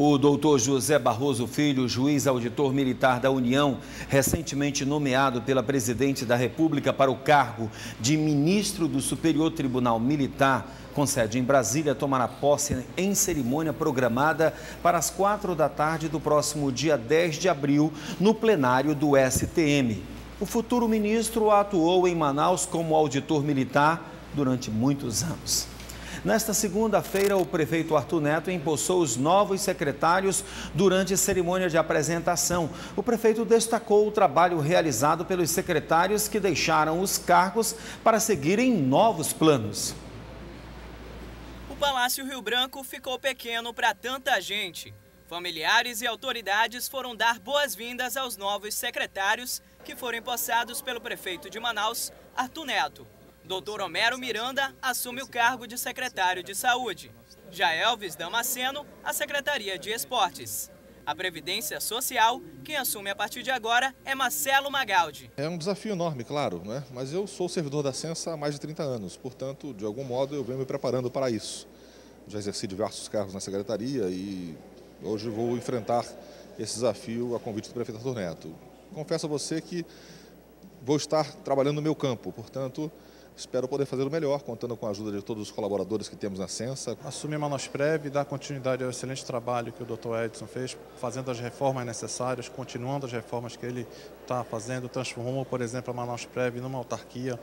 O doutor José Barroso Filho, juiz auditor militar da União, recentemente nomeado pela presidente da República para o cargo de ministro do Superior Tribunal Militar, com sede em Brasília, tomará posse em cerimônia programada para as 4 da tarde do próximo dia 10 de abril, no plenário do STM. O futuro ministro atuou em Manaus como auditor militar durante muitos anos. Nesta segunda-feira, o prefeito Arthur Neto empossou os novos secretários durante a cerimônia de apresentação. O prefeito destacou o trabalho realizado pelos secretários que deixaram os cargos para seguirem novos planos. O Palácio Rio Branco ficou pequeno para tanta gente. Familiares e autoridades foram dar boas-vindas aos novos secretários que foram empossados pelo prefeito de Manaus, Arthur Neto. Dr. Romero Miranda assume o cargo de secretário de Saúde. Já Elvis Damasceno, a Secretaria de Esportes. A Previdência Social, quem assume a partir de agora, é Marcelo Magaldi. É um desafio enorme, claro, né? Mas eu sou servidor da CENSA há mais de 30 anos, portanto, de algum modo, eu venho me preparando para isso. Já exerci diversos cargos na Secretaria e hoje vou enfrentar esse desafio a convite do prefeito Arthur Neto. Confesso a você que vou estar trabalhando no meu campo, portanto, espero poder fazer o melhor, contando com a ajuda de todos os colaboradores que temos na CENSA. Assumir a Manaus Prev e dar continuidade ao excelente trabalho que o Dr. Edson fez, fazendo as reformas necessárias, continuando as reformas que ele está fazendo, transformou, por exemplo, a Manaus Prev numa autarquia.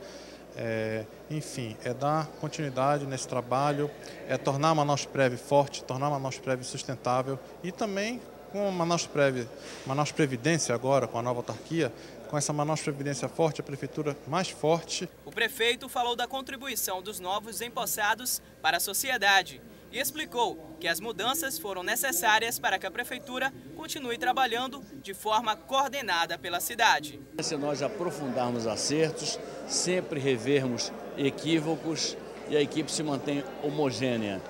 Enfim, é dar continuidade nesse trabalho, é tornar a Manaus Prev forte, tornar a Manaus Prev sustentável e também com a Manaus Prev, Manaus Previdência agora, com a nova autarquia, com essa Manaus Previdência forte, a prefeitura mais forte. O prefeito falou da contribuição dos novos empossados para a sociedade e explicou que as mudanças foram necessárias para que a prefeitura continue trabalhando de forma coordenada pela cidade. Se nós aprofundarmos acertos, sempre revermos equívocos e a equipe se mantém homogênea.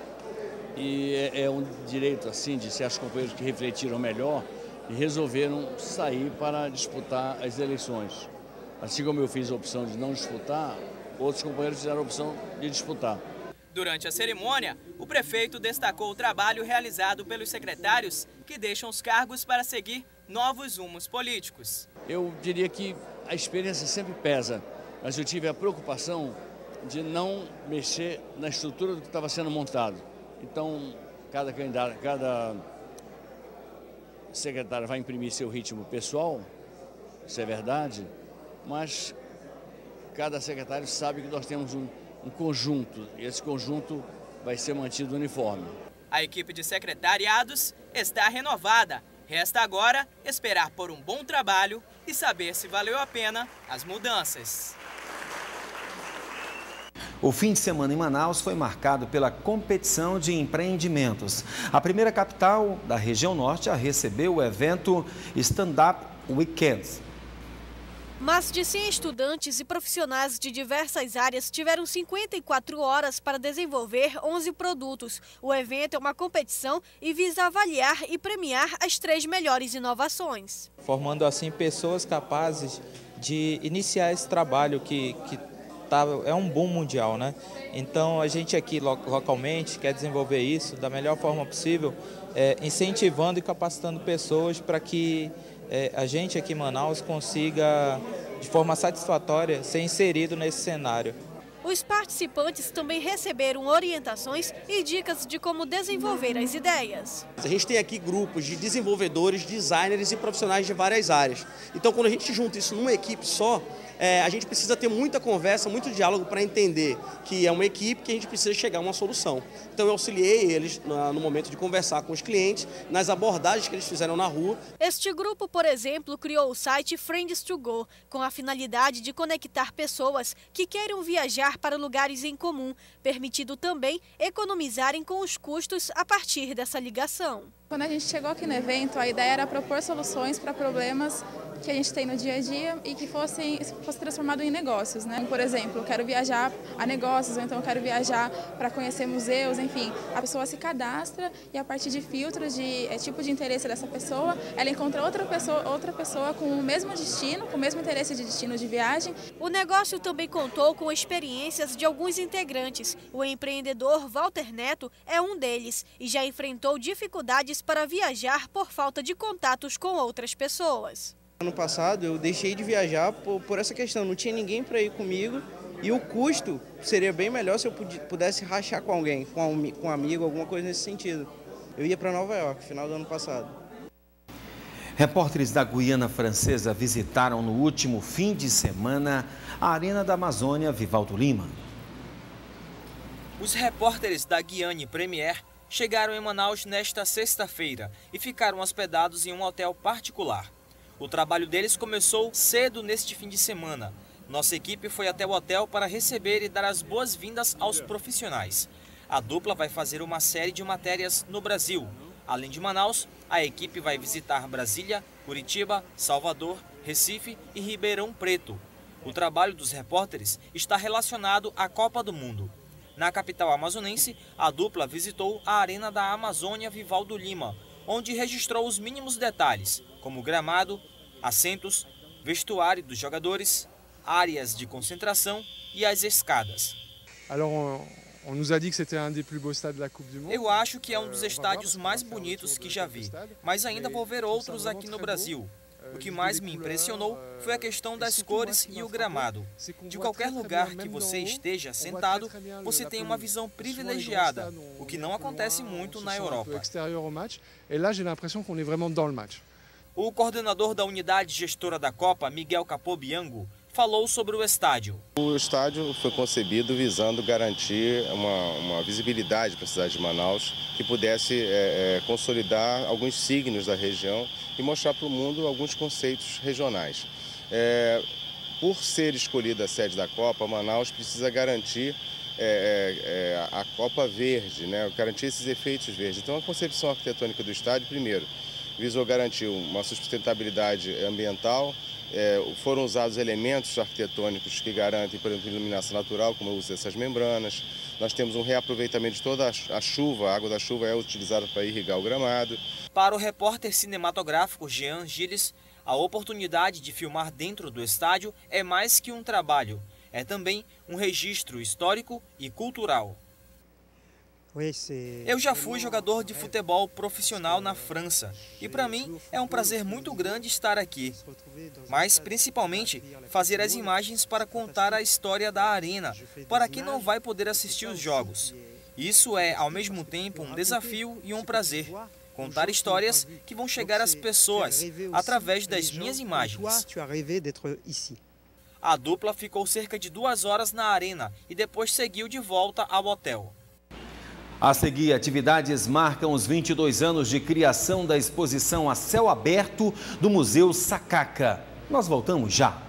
E é um direito assim de certos companheiros que refletiram melhor e resolveram sair para disputar as eleições. Assim como eu fiz a opção de não disputar, outros companheiros fizeram a opção de disputar. Durante a cerimônia, o prefeito destacou o trabalho realizado pelos secretários que deixam os cargos para seguir novos rumos políticos. Eu diria que a experiência sempre pesa, mas eu tive a preocupação de não mexer na estrutura do que estava sendo montado. Então, cada candidato, cada secretário vai imprimir seu ritmo pessoal, isso é verdade, mas cada secretário sabe que nós temos um conjunto e esse conjunto vai ser mantido uniforme. A equipe de secretariados está renovada. Resta agora esperar por um bom trabalho e saber se valeu a pena as mudanças. O fim de semana em Manaus foi marcado pela competição de empreendimentos. A primeira capital da região norte a receber o evento Startup Weekend. Mais de 100 estudantes e profissionais de diversas áreas tiveram 54 horas para desenvolver 11 produtos. O evento é uma competição e visa avaliar e premiar as 3 melhores inovações. Formando assim pessoas capazes de iniciar esse trabalho que é um boom mundial, né? Então a gente aqui localmente quer desenvolver isso da melhor forma possível, incentivando e capacitando pessoas para que a gente aqui em Manaus consiga, de forma satisfatória, ser inserido nesse cenário. Os participantes também receberam orientações e dicas de como desenvolver as ideias. A gente tem aqui grupos de desenvolvedores, designers e profissionais de várias áreas. Então, quando a gente junta isso numa equipe só, a gente precisa ter muita conversa, muito diálogo para entender que é uma equipe que a gente precisa chegar a uma solução. Então eu auxiliei eles no momento de conversar com os clientes, nas abordagens que eles fizeram na rua. Este grupo, por exemplo, criou o site Friends to Go, com a finalidade de conectar pessoas que queiram viajar para lugares em comum, permitindo também economizarem com os custos a partir dessa ligação. Quando a gente chegou aqui no evento, a ideia era propor soluções para problemas que a gente tem no dia a dia e que fosse transformado em negócios, né? Por exemplo, eu quero viajar a negócios, ou então eu quero viajar para conhecer museus, enfim. A pessoa se cadastra e a partir de filtros de tipo de interesse dessa pessoa, ela encontra outra pessoa com o mesmo destino, com o mesmo interesse de destino de viagem. O negócio também contou com experiências de alguns integrantes. O empreendedor Walter Neto é um deles e já enfrentou dificuldades lugares para viajar por falta de contatos com outras pessoas. Ano passado eu deixei de viajar por essa questão, não tinha ninguém para ir comigo e o custo seria bem melhor se eu pudesse rachar com alguém, com um amigo, alguma coisa nesse sentido. Eu ia para Nova York, final do ano passado. Repórteres da Guiana Francesa visitaram no último fim de semana a Arena da Amazônia Vivaldo Lima. Os repórteres da Guiana Premier chegaram em Manaus nesta sexta-feira e ficaram hospedados em um hotel particular. O trabalho deles começou cedo neste fim de semana. Nossa equipe foi até o hotel para receber e dar as boas-vindas aos profissionais. A dupla vai fazer uma série de matérias no Brasil. Além de Manaus, a equipe vai visitar Brasília, Curitiba, Salvador, Recife e Ribeirão Preto. O trabalho dos repórteres está relacionado à Copa do Mundo. Na capital amazonense, a dupla visitou a Arena da Amazônia Vivaldo Lima, onde registrou os mínimos detalhes, como gramado, assentos, vestuário dos jogadores, áreas de concentração e as escadas. Eu acho que é um dos estádios mais bonitos que já vi, mas ainda vou ver outros aqui no Brasil. O que mais me impressionou foi a questão das cores e o gramado. De qualquer lugar que você esteja sentado, você tem uma visão privilegiada, o que não acontece muito na Europa. O coordenador da unidade gestora da Copa, Miguel Capobianco, falou sobre o estádio. O estádio foi concebido visando garantir uma visibilidade para a cidade de Manaus que pudesse consolidar alguns signos da região e mostrar para o mundo alguns conceitos regionais. Por ser escolhida a sede da Copa, Manaus precisa garantir a Copa Verde, né? Garantir esses efeitos verdes. Então a concepção arquitetônica do estádio, primeiro, visou garantir uma sustentabilidade ambiental. Foram usados elementos arquitetônicos que garantem, por exemplo, iluminação natural, como o uso dessas membranas. Nós temos um reaproveitamento de toda a chuva, a água da chuva é utilizada para irrigar o gramado. Para o repórter cinematográfico Jean Gilles, a oportunidade de filmar dentro do estádio é mais que um trabalho. É também um registro histórico e cultural. Eu já fui jogador de futebol profissional na França e para mim é um prazer muito grande estar aqui, mas principalmente fazer as imagens para contar a história da arena, para quem não vai poder assistir os jogos. Isso é ao mesmo tempo um desafio e um prazer, contar histórias que vão chegar às pessoas através das minhas imagens. A dupla ficou cerca de 2 horas na arena e depois seguiu de volta ao hotel. A seguir, atividades marcam os 22 anos de criação da exposição a céu aberto do Museu Sacaca. Nós voltamos já.